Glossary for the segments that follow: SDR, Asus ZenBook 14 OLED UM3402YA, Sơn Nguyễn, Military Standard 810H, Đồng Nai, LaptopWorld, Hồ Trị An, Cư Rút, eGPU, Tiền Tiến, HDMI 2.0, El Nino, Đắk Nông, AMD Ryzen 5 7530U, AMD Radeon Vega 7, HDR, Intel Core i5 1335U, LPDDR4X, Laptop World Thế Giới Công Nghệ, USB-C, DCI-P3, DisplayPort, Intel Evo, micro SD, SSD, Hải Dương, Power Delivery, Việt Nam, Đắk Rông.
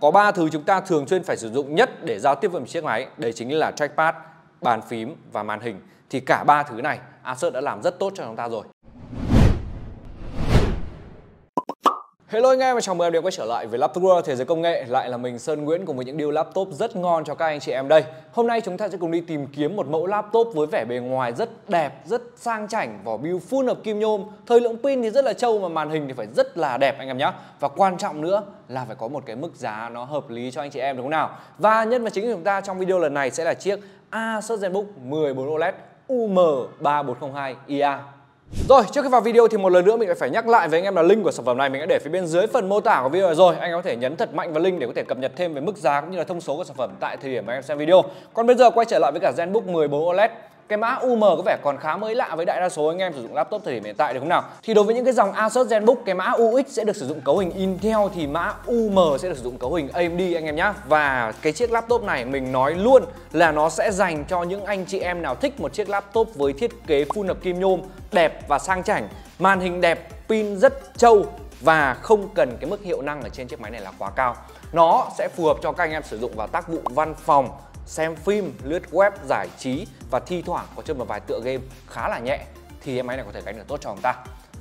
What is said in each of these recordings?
Có 3 thứ chúng ta thường xuyên phải sử dụng nhất để giao tiếp với một chiếc máy, đấy chính là trackpad, bàn phím và màn hình. Thì cả 3 thứ này Asus đã làm rất tốt cho chúng ta rồi. Hello anh em và chào mừng em đến quay trở lại với Laptop World Thế Giới Công Nghệ. Lại là mình Sơn Nguyễn cùng với những điều laptop rất ngon cho các anh chị em đây. Hôm nay chúng ta sẽ cùng đi tìm kiếm một mẫu laptop với vẻ bề ngoài rất đẹp, rất sang chảnh, vỏ build full hợp kim nhôm. Thời lượng pin thì rất là trâu mà màn hình thì phải rất là đẹp anh em nhé. Và quan trọng nữa là phải có một cái mức giá nó hợp lý cho anh chị em đúng không nào. Và nhân vật chính của chúng ta trong video lần này sẽ là chiếc Asus ZenBook 14 OLED UM3402YA. Rồi, trước khi vào video thì một lần nữa mình phải nhắc lại với anh em là link của sản phẩm này mình đã để phía bên dưới phần mô tả của video rồi. Anh em có thể nhấn thật mạnh vào link để có thể cập nhật thêm về mức giá cũng như là thông số của sản phẩm tại thời điểm mà anh em xem video. Còn bây giờ quay trở lại với cả ZenBook 14 OLED. Cái mã UM có vẻ còn khá mới lạ với đại đa số anh em sử dụng laptop thời điểm hiện tại được không nào? Thì đối với những cái dòng Asus ZenBook, cái mã UX sẽ được sử dụng cấu hình Intel, thì mã UM sẽ được sử dụng cấu hình AMD anh em nhé. Và cái chiếc laptop này mình nói luôn là nó sẽ dành cho những anh chị em nào thích một chiếc laptop với thiết kế full hợp kim nhôm, đẹp và sang chảnh, màn hình đẹp, pin rất trâu và không cần cái mức hiệu năng ở trên chiếc máy này là quá cao. Nó sẽ phù hợp cho các anh em sử dụng vào tác vụ văn phòng, xem phim, lướt web, giải trí và thi thoảng có chơi một vài tựa game khá là nhẹ thì em máy này có thể gánh được tốt cho chúng ta.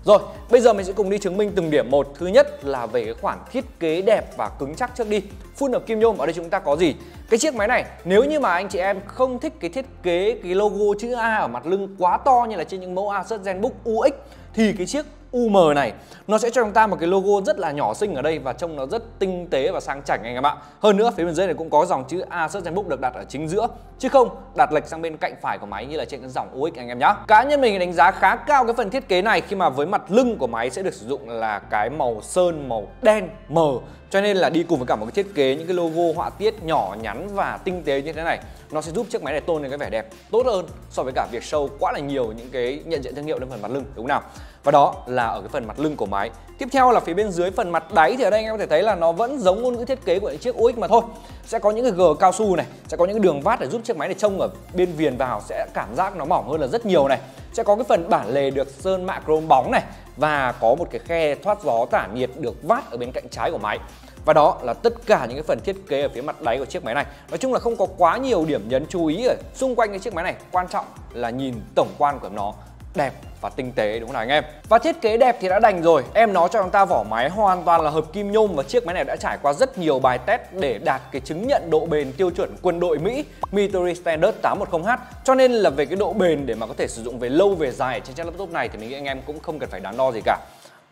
Rồi, bây giờ mình sẽ cùng đi chứng minh từng điểm một. Thứ nhất là về cái khoản thiết kế đẹp và cứng chắc trước đi. Full hợp kim nhôm, ở đây chúng ta có gì? Cái chiếc máy này, nếu như mà anh chị em không thích cái thiết kế, cái logo chữ A ở mặt lưng quá to như là trên những mẫu Asus ZenBook UX, thì cái chiếc UM này nó sẽ cho chúng ta một cái logo rất là nhỏ xinh ở đây và trông nó rất tinh tế và sang chảnh anh em ạ. Hơn nữa phía bên dưới này cũng có dòng chữ Asus ZenBook được đặt ở chính giữa chứ không đặt lệch sang bên cạnh phải của máy như là trên cái dòng UX anh em nhá. Cá nhân mình đánh giá khá cao cái phần thiết kế này khi mà với mặt lưng của máy sẽ được sử dụng là cái màu sơn màu đen mờ, cho nên là đi cùng với cả một cái thiết kế những cái logo họa tiết nhỏ nhắn và tinh tế như thế này nó sẽ giúp chiếc máy này tôn lên cái vẻ đẹp tốt hơn so với cả việc show quá là nhiều những cái nhận diện thương hiệu lên phần mặt lưng đúng không nào. Và đó là ở cái phần mặt lưng của máy. Tiếp theo là phía bên dưới phần mặt đáy thì ở đây anh em có thể thấy là nó vẫn giống ngôn ngữ thiết kế của những chiếc UX mà thôi. Sẽ có những cái gờ cao su này, sẽ có những cái đường vát để giúp chiếc máy này trông ở bên viền vào sẽ cảm giác nó mỏng hơn là rất nhiều này. Sẽ có cái phần bản lề được sơn mạ chrome bóng này và có một cái khe thoát gió tản nhiệt được vát ở bên cạnh trái của máy. Và đó là tất cả những cái phần thiết kế ở phía mặt đáy của chiếc máy này. Nói chung là không có quá nhiều điểm nhấn chú ý ở xung quanh cái chiếc máy này, quan trọng là nhìn tổng quan của nó đẹp và tinh tế đúng không nào anh em. Và thiết kế đẹp thì đã đành rồi, em nó cho chúng ta vỏ máy hoàn toàn là hợp kim nhôm và chiếc máy này đã trải qua rất nhiều bài test để đạt cái chứng nhận độ bền tiêu chuẩn quân đội Mỹ Military Standard 810H, cho nên là về cái độ bền để mà có thể sử dụng về lâu về dài trên chiếc laptop này thì mình nghĩ anh em cũng không cần phải đắn đo gì cả.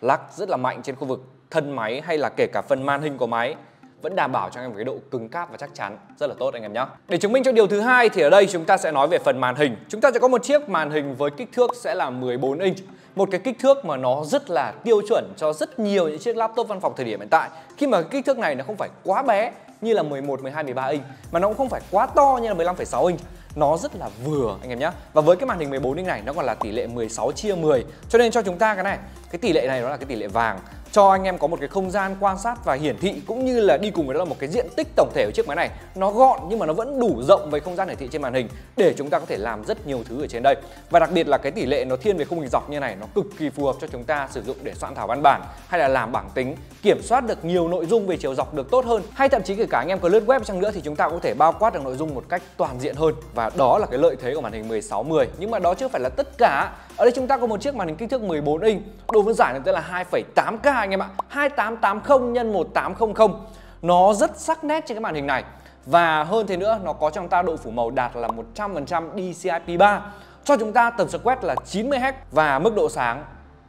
Lắc rất là mạnh trên khu vực thân máy hay là kể cả phần màn hình của máy vẫn đảm bảo cho anh em cái độ cứng cáp và chắc chắn rất là tốt anh em nhé. Để chứng minh cho điều thứ hai thì ở đây chúng ta sẽ nói về phần màn hình. Chúng ta sẽ có một chiếc màn hình với kích thước sẽ là 14 inch, một cái kích thước mà nó rất là tiêu chuẩn cho rất nhiều những chiếc laptop văn phòng thời điểm hiện tại. Khi mà cái kích thước này nó không phải quá bé như là 11, 12, 13 inch mà nó cũng không phải quá to như là 15,6 inch. Nó rất là vừa anh em nhé. Và với cái màn hình 14 inch này nó còn là tỷ lệ 16:10, cho nên cho chúng ta cái tỷ lệ này nó là cái tỷ lệ vàng, cho anh em có một cái không gian quan sát và hiển thị cũng như là đi cùng với đó là một cái diện tích tổng thể của chiếc máy này. Nó gọn nhưng mà nó vẫn đủ rộng về không gian hiển thị trên màn hình để chúng ta có thể làm rất nhiều thứ ở trên đây. Và đặc biệt là cái tỷ lệ nó thiên về khung hình dọc như này, nó cực kỳ phù hợp cho chúng ta sử dụng để soạn thảo văn bản hay là làm bảng tính, kiểm soát được nhiều nội dung về chiều dọc được tốt hơn, hay thậm chí kể cả anh em có lướt web chăng nữa thì chúng ta có thể bao quát được nội dung một cách toàn diện hơn. Và đó là cái lợi thế của màn hình 16:10. Nhưng mà đó chưa phải là tất cả. Ở đây chúng ta có một chiếc màn hình kích thước 14 inch, độ phân giải nó là 2,8K anh em ạ, 2880 x 1800. Nó rất sắc nét trên cái màn hình này. Và hơn thế nữa, nó có cho chúng ta độ phủ màu đạt là 100% DCI-P3, cho chúng ta tần số quét là 90Hz và mức độ sáng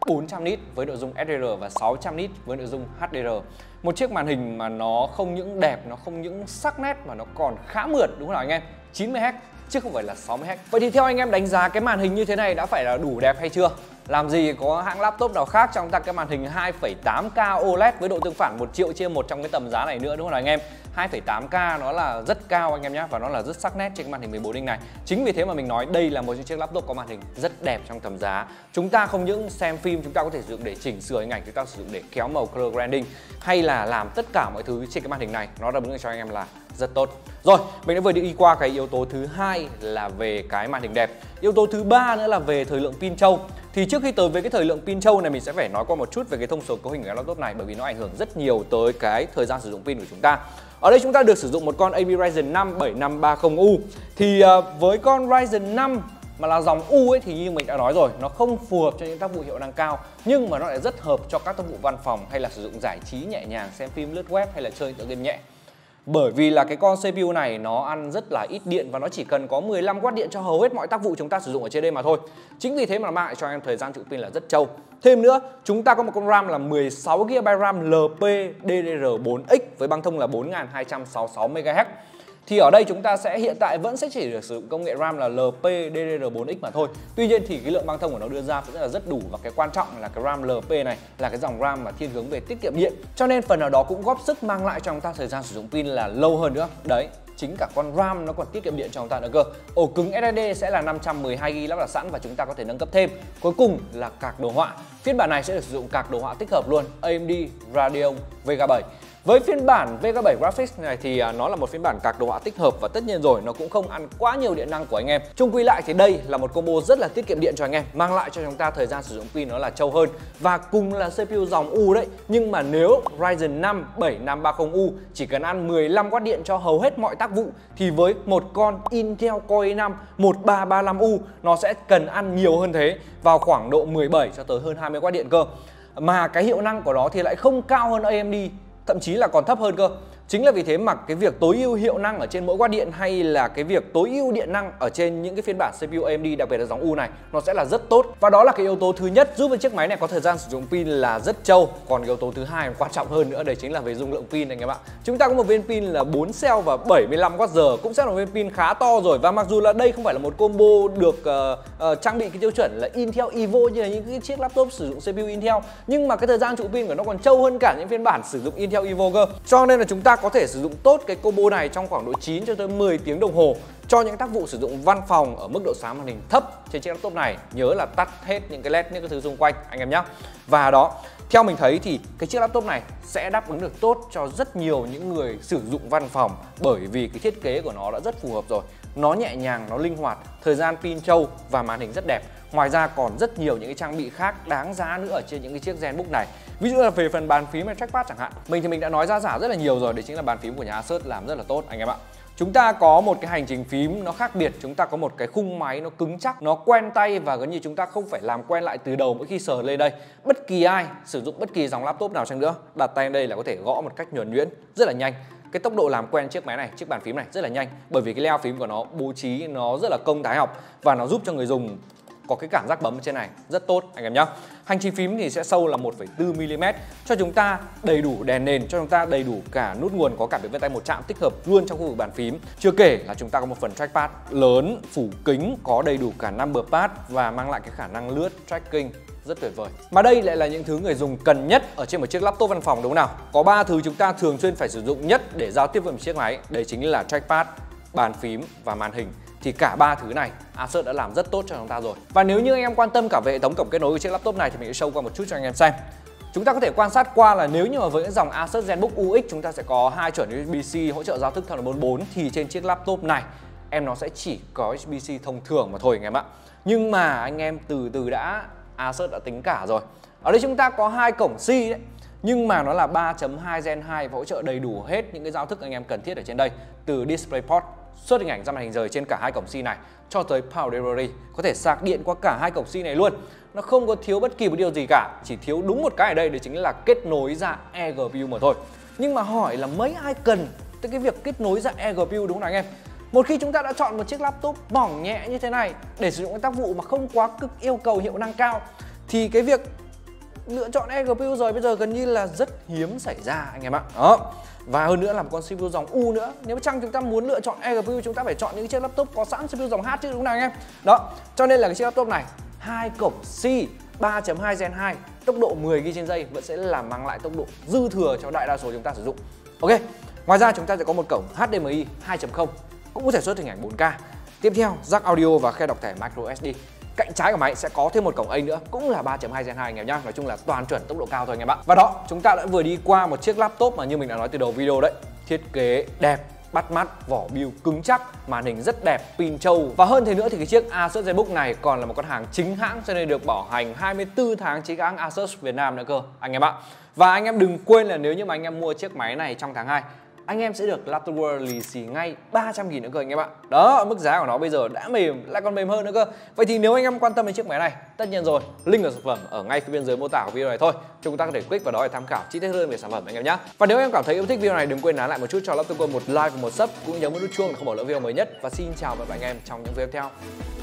400 nit với nội dung SDR và 600 nit với nội dung HDR. Một chiếc màn hình mà nó không những đẹp, nó không những sắc nét mà nó còn khá mượt đúng không nào anh em, 90Hz chứ không phải là 60Hz. Vậy thì theo anh em đánh giá cái màn hình như thế này đã phải là đủ đẹp hay chưa? Làm gì có hãng laptop nào khác cho chúng ta cái màn hình 2,8K OLED với độ tương phản 1.000.000 chia 1 trong cái tầm giá này nữa đúng không nào anh em? 2,8K nó là rất cao anh em nhé, và nó là rất sắc nét trên cái màn hình 14 inch này. Chính vì thế mà mình nói đây là một chiếc laptop có màn hình rất đẹp trong tầm giá. Chúng ta không những xem phim, chúng ta có thể sử dụng để chỉnh sửa hình ảnh, chúng ta sử dụng để kéo màu color grading hay là làm tất cả mọi thứ trên cái màn hình này, nó đáp ứng cho anh em là rất tốt. Rồi, mình đã vừa đi qua cái yếu tố thứ hai là về cái màn hình đẹp. Yếu tố thứ ba nữa là về thời lượng pin trâu. Thì trước khi tới với cái thời lượng pin trâu này, mình sẽ phải nói qua một chút về cái thông số cấu hình của laptop này, bởi vì nó ảnh hưởng rất nhiều tới cái thời gian sử dụng pin của chúng ta. Ở đây chúng ta được sử dụng một con AMD Ryzen 5 7530U. Thì với con Ryzen 5 mà là dòng U ấy thì như mình đã nói rồi, nó không phù hợp cho những tác vụ hiệu năng cao, nhưng mà nó lại rất hợp cho các tác vụ văn phòng hay là sử dụng giải trí nhẹ nhàng, xem phim, lướt web hay là chơi tựa game nhẹ. Bởi vì là cái con CPU này nó ăn rất là ít điện và nó chỉ cần có 15W điện cho hầu hết mọi tác vụ chúng ta sử dụng ở trên đây mà thôi. Chính vì thế mà mang lại cho em thời gian chịu pin là rất trâu. Thêm nữa, chúng ta có một con RAM là 16GB RAM LPDDR4X với băng thông là 4266MHz. Thì ở đây chúng ta sẽ hiện tại vẫn sẽ chỉ được sử dụng công nghệ RAM là LPDDR4X mà thôi. Tuy nhiên thì cái lượng băng thông của nó đưa ra vẫn là rất đủ, và cái quan trọng là cái RAM LP này là cái dòng RAM mà thiên hướng về tiết kiệm điện, cho nên phần nào đó cũng góp sức mang lại cho chúng ta thời gian sử dụng pin là lâu hơn nữa. Đấy, chính cả con RAM nó còn tiết kiệm điện cho chúng ta nữa cơ. Ổ cứng SSD sẽ là 512GB lắp đặt sẵn và chúng ta có thể nâng cấp thêm. Cuối cùng là card đồ họa. Phiên bản này sẽ được sử dụng card đồ họa tích hợp luôn AMD Radeon Vega 7. Với phiên bản Vega 7 Graphics này thì nó là một phiên bản card đồ họa tích hợp, và tất nhiên rồi nó cũng không ăn quá nhiều điện năng của anh em. Chung quy lại thì đây là một combo rất là tiết kiệm điện cho anh em, mang lại cho chúng ta thời gian sử dụng pin nó là trâu hơn. Và cùng là CPU dòng U đấy, nhưng mà nếu Ryzen 5 7530U chỉ cần ăn 15W điện cho hầu hết mọi tác vụ, thì với một con Intel Core i5 1335U nó sẽ cần ăn nhiều hơn thế, vào khoảng độ 17 cho tới hơn 20W điện cơ. Mà cái hiệu năng của nó thì lại không cao hơn AMD, thậm chí là còn thấp hơn cơ. Chính là vì thế mà cái việc tối ưu hiệu năng ở trên mỗi watt điện, hay là cái việc tối ưu điện năng ở trên những cái phiên bản CPU AMD, đặc biệt là dòng U này, nó sẽ là rất tốt. Và đó là cái yếu tố thứ nhất giúp cho chiếc máy này có thời gian sử dụng pin là rất trâu. Còn yếu tố thứ hai quan trọng hơn nữa, đấy chính là về dung lượng pin anh em ạ. Chúng ta có một viên pin là 4 cell và 75Wh, cũng sẽ là một viên pin khá to rồi. Và mặc dù là đây không phải là một combo được trang bị cái tiêu chuẩn là Intel Evo như là những cái chiếc laptop sử dụng CPU Intel, nhưng mà cái thời gian trụ pin của nó còn trâu hơn cả những phiên bản sử dụng Intel Evo cơ. Cho nên là chúng ta có thể sử dụng tốt cái combo này trong khoảng độ 9 cho tới 10 tiếng đồng hồ cho những tác vụ sử dụng văn phòng ở mức độ sáng màn hình thấp trên chiếc laptop này. Nhớ là tắt hết những cái led, những cái thứ xung quanh anh em nhé. Và đó, theo mình thấy thì cái chiếc laptop này sẽ đáp ứng được tốt cho rất nhiều những người sử dụng văn phòng, bởi vì cái thiết kế của nó đã rất phù hợp rồi. Nó nhẹ nhàng, nó linh hoạt, thời gian pin trâu và màn hình rất đẹp. Ngoài ra còn rất nhiều những cái trang bị khác đáng giá nữa ở trên những cái chiếc ZenBook này. Ví dụ là về phần bàn phím hay trackpad chẳng hạn. Mình thì mình đã nói ra giá rất là nhiều rồi, đấy chính là bàn phím của nhà Asus làm rất là tốt anh em ạ. Chúng ta có một cái hành trình phím nó khác biệt, chúng ta có một cái khung máy nó cứng chắc, nó quen tay và gần như chúng ta không phải làm quen lại từ đầu mỗi khi sờ lên đây. Bất kỳ ai sử dụng bất kỳ dòng laptop nào chăng nữa, đặt tay lên đây là có thể gõ một cách nhuần nhuyễn, rất là nhanh. Cái tốc độ làm quen chiếc máy này, chiếc bàn phím này rất là nhanh, bởi vì cái layout phím của nó bố trí nó rất là công thái học và nó giúp cho người dùng có cái cảm giác bấm ở trên này rất tốt anh em nhé. Hành trình phím thì sẽ sâu là 1,4mm, cho chúng ta đầy đủ đèn nền, cho chúng ta đầy đủ cả nút nguồn có cảm biến vân tay một chạm tích hợp luôn trong khu vực bàn phím. Chưa kể là chúng ta có một phần trackpad lớn, phủ kính, có đầy đủ cả number pad và mang lại cái khả năng lướt tracking rất tuyệt vời. Mà đây lại là những thứ người dùng cần nhất ở trên một chiếc laptop văn phòng, đúng không nào? Có 3 thứ chúng ta thường xuyên phải sử dụng nhất để giao tiếp với một chiếc máy, đấy chính là trackpad, bàn phím và màn hình. Thì cả 3 thứ này Asus đã làm rất tốt cho chúng ta rồi. Và nếu như anh em quan tâm cả về hệ thống cổng kết nối của chiếc laptop này thì mình sẽ show qua một chút cho anh em xem. Chúng ta có thể quan sát qua là nếu như mà với những dòng Asus ZenBook UX chúng ta sẽ có 2 chuẩn USB-C hỗ trợ giao thức 3.44, thì trên chiếc laptop này em nó sẽ chỉ có USB-C thông thường mà thôi anh em ạ. Nhưng mà anh em từ đã, Asus đã tính cả rồi. Ở đây chúng ta có 2 cổng C đấy, nhưng mà nó là 3.2 Gen 2 và hỗ trợ đầy đủ hết những cái giao thức anh em cần thiết ở trên đây, từ DisplayPort xuất hình ảnh ra màn hình rời trên cả 2 cổng C này cho tới Power Delivery, có thể sạc điện qua cả 2 cổng C này luôn. Nó không có thiếu bất kỳ một điều gì cả, chỉ thiếu đúng một cái ở đây, đấy chính là kết nối ra eGPU mà thôi. Nhưng mà hỏi là mấy ai cần tới cái việc kết nối ra eGPU, đúng không anh em? Một khi chúng ta đã chọn một chiếc laptop mỏng nhẹ như thế này để sử dụng các tác vụ mà không quá cực yêu cầu hiệu năng cao, thì cái việc lựa chọn eGPU rồi bây giờ gần như là rất hiếm xảy ra anh em ạ. Đó. Và hơn nữa là một con CPU dòng U nữa. Nếu mà chăng chúng ta muốn lựa chọn eGPU, chúng ta phải chọn những chiếc laptop có sẵn CPU dòng H chứ, đúng không nào anh em? Đó, cho nên là cái chiếc laptop này 2 cổng C, 3.2 Gen 2, tốc độ 10 GB/s vẫn sẽ là mang lại tốc độ dư thừa cho đại đa số chúng ta sử dụng. Ok. Ngoài ra chúng ta sẽ có một cổng HDMI 2.0, cũng có thể xuất hình ảnh 4K. Tiếp theo, jack audio và khe đọc thẻ micro SD. Cạnh trái của máy sẽ có thêm một cổng A nữa, cũng là 3.2 Gen 2 anh em nhá. Nói chung là toàn chuẩn tốc độ cao thôi anh em ạ. Và đó, chúng ta đã vừa đi qua một chiếc laptop mà như mình đã nói từ đầu video đấy, thiết kế đẹp, bắt mắt, vỏ build cứng chắc, màn hình rất đẹp, pin trâu. Và hơn thế nữa thì cái chiếc Asus ZenBook này còn là một con hàng chính hãng cho nên được bảo hành 24 tháng chính hãng Asus Việt Nam nữa cơ anh em ạ. Và anh em đừng quên là nếu như mà anh em mua chiếc máy này trong tháng 2, anh em sẽ được Laptop World lì xì ngay 300.000 nữa cơ anh em ạ. Đó, mức giá của nó bây giờ đã mềm, lại còn mềm hơn nữa cơ. Vậy thì nếu anh em quan tâm đến chiếc máy này, tất nhiên rồi, link của sản phẩm ở ngay phía bên dưới mô tả của video này thôi. Chúng ta có thể click vào đó để tham khảo chi tiết hơn về sản phẩm anh em nhé. Và nếu em cảm thấy yêu thích video này, đừng quên nán lại một chút cho Laptop World một like và một sub, cũng nhớ nút chuông để không bỏ lỡ video mới nhất. Và xin chào và hẹn gặp lại anh em trong những video tiếp theo.